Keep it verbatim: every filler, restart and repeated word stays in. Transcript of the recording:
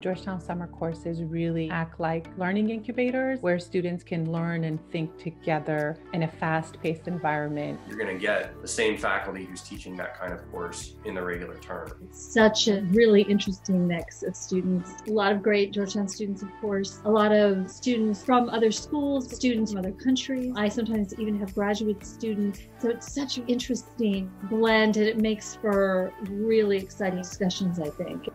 Georgetown summer courses really act like learning incubators where students can learn and think together in a fast-paced environment. You're going to get the same faculty who's teaching that kind of course in the regular term. It's such a really interesting mix of students. A lot of great Georgetown students, of course, a lot of students from other schools, students from other countries. I sometimes even have graduate students. So it's such an interesting blend and it makes for really exciting discussions, I think.